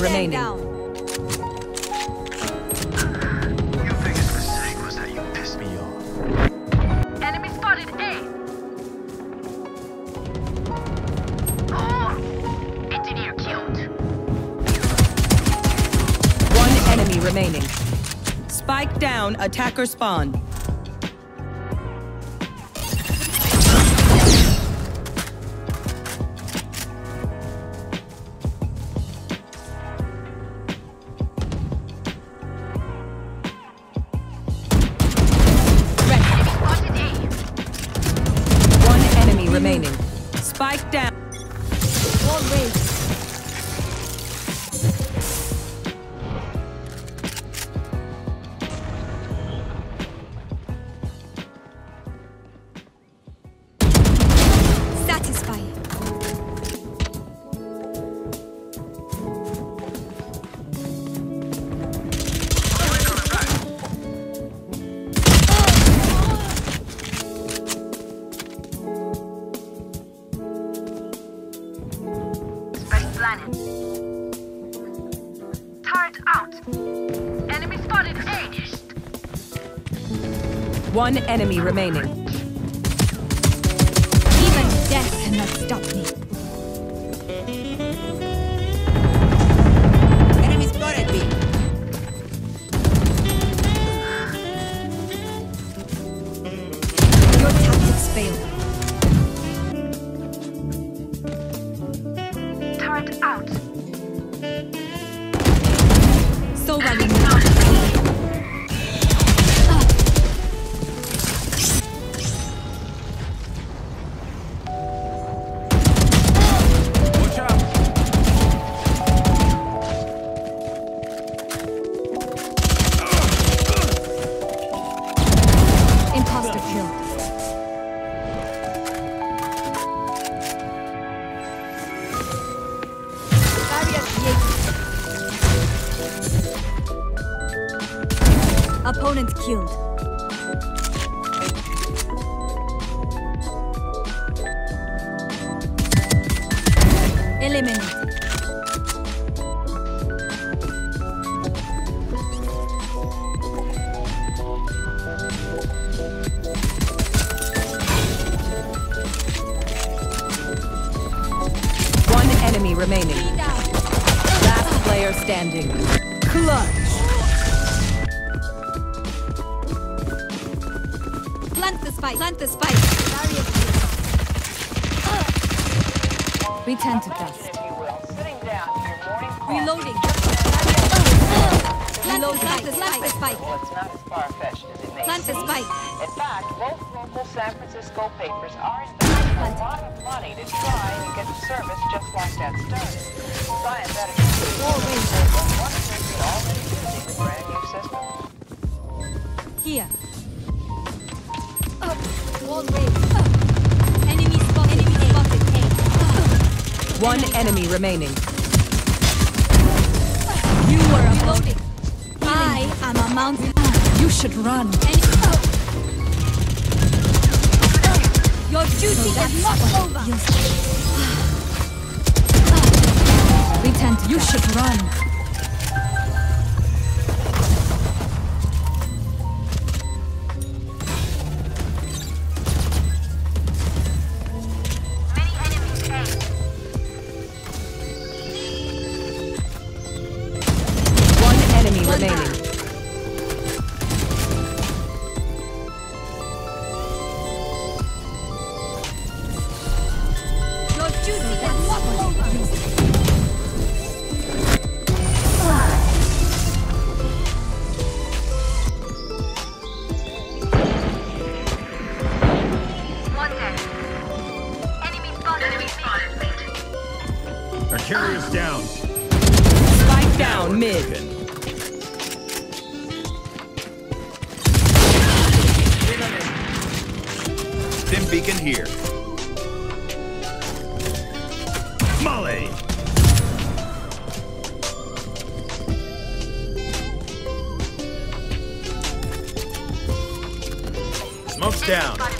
remaining. Your biggest mistake was that you pissed me off. Enemy spotted A. Oh, engineer killed. One enemy remaining. Spike down, attacker spawn. Remaining. Spike down. Always. Satisfy. Planet. Turret out. Enemy spotted. Finished. One enemy remaining. Even death cannot stop me. Enemy spotted me. Your tactics failed. Out. So running now. Watch out. Imposter kill. Opponent killed. Eliminated. One enemy remaining. Last player standing. Clutch. Plant the spike. Return to dust. Reloading. Plant the spike. Plant the spike. In fact, both local San Francisco papers are investing a lot of money to try and get a service just like that started. Scientific research on one person already using the brand new system. Here. Enemy spotted. Enemy spotted. One enemy remaining. You were a mountain. I am a mountain. You should run. Your duty is not over. You should run. Our carrier's down. Spike down mid. Dim beacon here. Molly. Smoke's down.